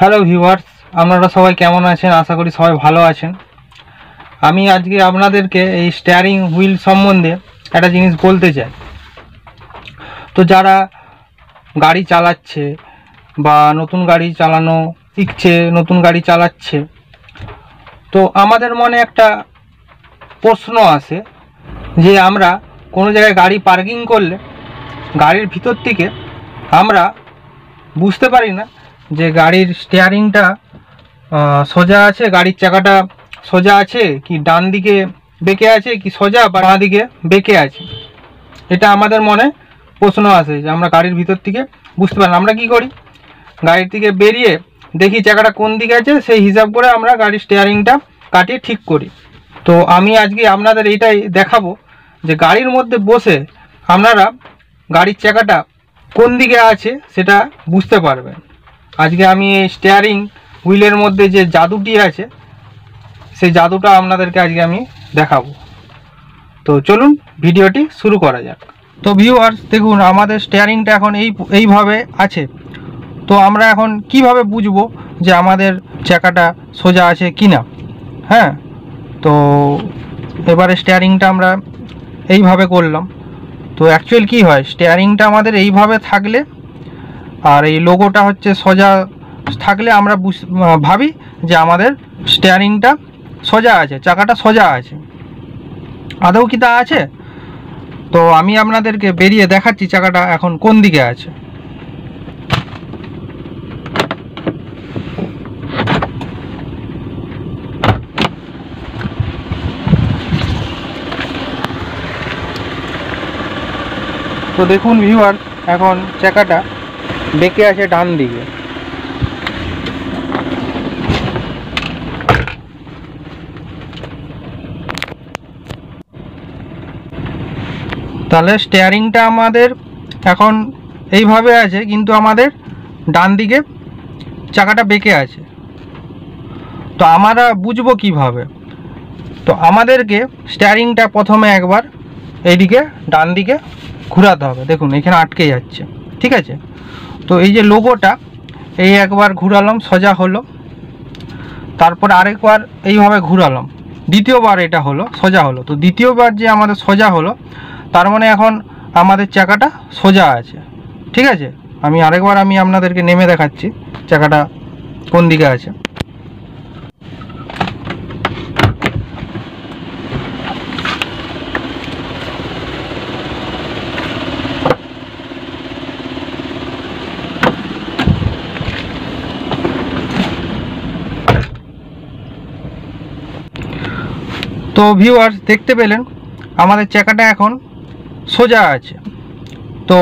Hello viewers, আপনারা সবাই কেমন আছেন? আশা করি সবাই ভালো আছেন। আমি আজকে আপনাদেরকে এই স্টিয়ারিং হুইল সম্বন্ধে একটা জিনিস বলতে চাই। তো যারা গাড়ি চালাচ্ছে বা নতুন গাড়ি চালানো শিখছে, নতুন গাড়ি চালাচ্ছে, তো আমাদের মনে একটা প্রশ্ন আসে যে আমরা কোনো জায়গায় গাড়ি পার্কিং করলে গাড়ির ভিতর থেকে আমরা বুঝতে পারি না যে গাড়ির স্টিয়ারিংটা সোজা আছে, গাড়ির চাকাটা সোজা আছে কি ডান দিকে বেঁকে আছে, কি সোজা বা বাঁ দিকে বেঁকে আছে। এটা আমাদের মনে প্রশ্ন আসে যে আমরা গাড়ির ভিতর থেকে বুঝতে পারি না। আমরা কি করি, গাড়ির থেকে বেরিয়ে দেখি চাকাটা কোন দিকে আছে, সেই হিসাব করে আমরা গাড়ির স্টিয়ারিংটা কাটিয়ে ঠিক করি। তো আমি আজকে আপনাদের এইটাই দেখাবো যে গাড়ির মধ্যে বসে আপনারা গাড়ির চাকাটা কোন দিকে আছে সেটা বুঝতে পারবেন। আজকে আমি এই স্টিয়ারিং হুইলের মধ্যে যে জাদুটি আছে সেই জাদুটা আপনাদেরকে আজকে আমি দেখাবো। তো চলুন ভিডিওটি শুরু করা যাক। তো ভিউয়ার্স দেখুন, আমাদের স্টিয়ারিংটা এখন এইভাবে আছে। তো আমরা এখন কিভাবে বুঝবো যে আমাদের চাকাটা সোজা আছে কি না? হ্যাঁ, তো এবারে স্টিয়ারিংটা আমরা এইভাবে করলাম। তো অ্যাকচুয়াল কি হয়, স্টিয়ারিংটা আমাদের এইভাবে থাকলে আর এই লোগোটা হচ্ছে সোজা থাকলে আমরা ভাবি যে আমাদের স্টিয়ারিংটা সোজা আছে, চাকাটা সোজা আছে। আদৌ কি তা আছে? তো আমি আপনাদেরকে বেরিয়ে দেখাচ্ছি চাকাটা এখন কোন দিকে আছে। তো দেখুন ভিউয়ার, এখন চাকাটা বেঁকে আছে ডান দিকে। তাহলে স্টিয়ারিংটা আমাদের এখন এইভাবে আছে, কিন্তু আমাদের ডান দিকে চাকাটা বেঁকে আছে। তো আমরা বুঝবো কিভাবে? তো আমাদেরকে স্টিয়ারিংটা প্রথমে একবার এইদিকে ডান দিকে ঘোরাতে হবে। দেখুন এখানে আটকে যাচ্ছে, ঠিক আছে। তো এই যে লোগোটা এই একবার ঘুরালাম, সোজা হলো। তারপর আরেকবার এইভাবে ঘুরালাম, দ্বিতীয়বার এটা হলো, সোজা হলো। তো দ্বিতীয়বার যে আমাদের সোজা হলো, তার মানে এখন আমাদের চাকাটা সোজা আছে, ঠিক আছে। আমি আরেকবার আমি আপনাদেরকে নেমে দেখাচ্ছি চাকাটা কোন দিকে আছে। তো ভিউয়ার্স দেখতে পেলেন আমাদের চাকাটা এখন সোজা আছে। তো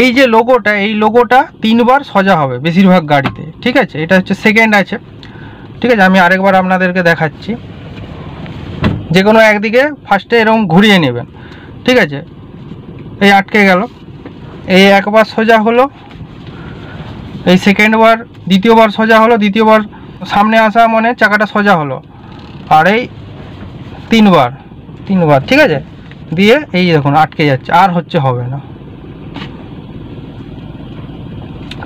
এই যে লোগোটা, এই লোগোটা তিনবার সোজা হবে বেশিরভাগ গাড়িতে, ঠিক আছে। এটা হচ্ছে সেকেন্ড আছে, ঠিক আছে। আমি আরেকবার আপনাদেরকে দেখাচ্ছি। যে কোনো একদিকে ফার্স্টে এরকম ঘুরিয়ে নেবেন, ঠিক আছে। এই আটকে গেল, এই একবার সোজা হলো, এই সেকেন্ডবার, দ্বিতীয়বার সোজা হলো, দ্বিতীয়বার সামনে আসা মানে চাকাটা সোজা হলো, আর এই তিনবার, ঠিক আছে। দিয়ে এই দেখুন আটকে যাচ্ছে, আর হবে না।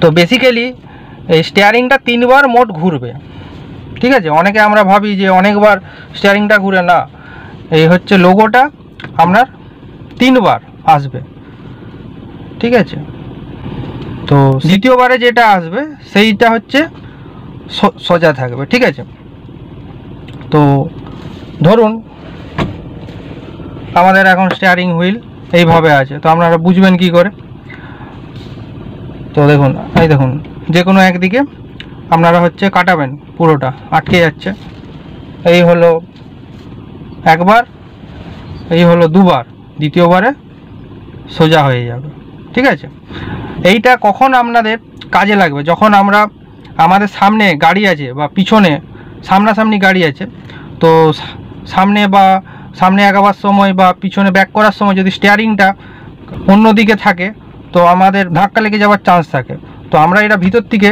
তো বেসিক্যালি এই স্টিয়ারিংটা তিনবার মোট ঘুরবে, ঠিক আছে। অনেকে আমরা ভাবি যে অনেকবার স্টিয়ারিংটা ঘুরে, না, এই হচ্ছে লোগোটা আপনার তিনবার আসবে, ঠিক আছে। তো দ্বিতীয়বারে যেটা আসবে সেইটা হচ্ছে সোজা থাকবে, ঠিক আছে। তো ধরুন আমাদের এখন স্টিয়ারিং হুইল এইভাবে আছে। তো আপনারা বুঝবেন কি করে? তো দেখুন, এই দেখুন যে কোনো একদিকে আপনারা হচ্ছে কাটাবেন, পুরোটা আটকে যাচ্ছে। এই হলো একবার, এই হলো দুবার, দ্বিতীয়বারে সোজা হয়ে যাবে, ঠিক আছে। এইটা কখন আপনাদের কাজে লাগবে? যখন আমরা আমাদের সামনে গাড়ি আছে বা পিছনে সামনাসামনি গাড়ি আছে, তো সামনে আগাবার সময় বা পিছনে ব্যাক করার সময় যদি স্টিয়ারিংটা অন্য দিকে থাকে, তো আমাদের ধাক্কা লেগে যাওয়ার চান্স থাকে। তো আমরা এটা ভিতর থেকে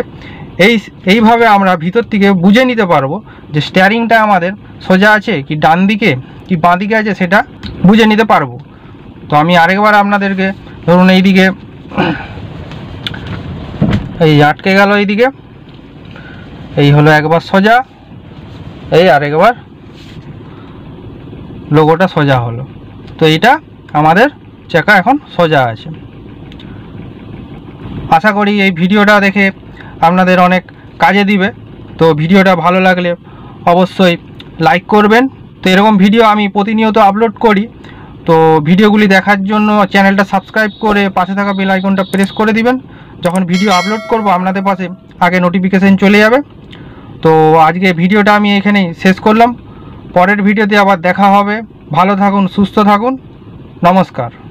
এইভাবে আমরা ভিতর থেকে বুঝে নিতে পারবো যে স্টিয়ারিংটা আমাদের সোজা আছে কি ডান দিকে কি বাঁ দিকে আছে, সেটা বুঝে নিতে পারবো। তো আমি আরেকবার আপনাদেরকে ধরুন এইদিকে এই আটকে গেল, এইদিকে এই হলো একবার সোজা, এই আর একবার লোগোটা সোজা হলো। তো এইটা আমাদের চাকা এখন সোজা আছে। আশা করি এই ভিডিওটা দেখে আপনাদের অনেক কাজে দিবে। তো ভিডিওটা ভালো লাগলে অবশ্যই লাইক করবেন। তো এরকম ভিডিও আমি প্রতিনিয়ত আপলোড করি। তো ভিডিওগুলি দেখার জন্য চ্যানেলটা সাবস্ক্রাইব করে পাশে থাকা বেল আইকনটা প্রেস করে দিবেন। যখন ভিডিও আপলোড করব আপনাদের পাশে আগে নোটিফিকেশান চলে যাবে। তো আজকে ভিডিওটা আমি এখানেই শেষ করলাম। পরের ভিডিওতে আবার দেখা হবে। ভালো থাকুন, সুস্থ থাকুন, নমস্কার।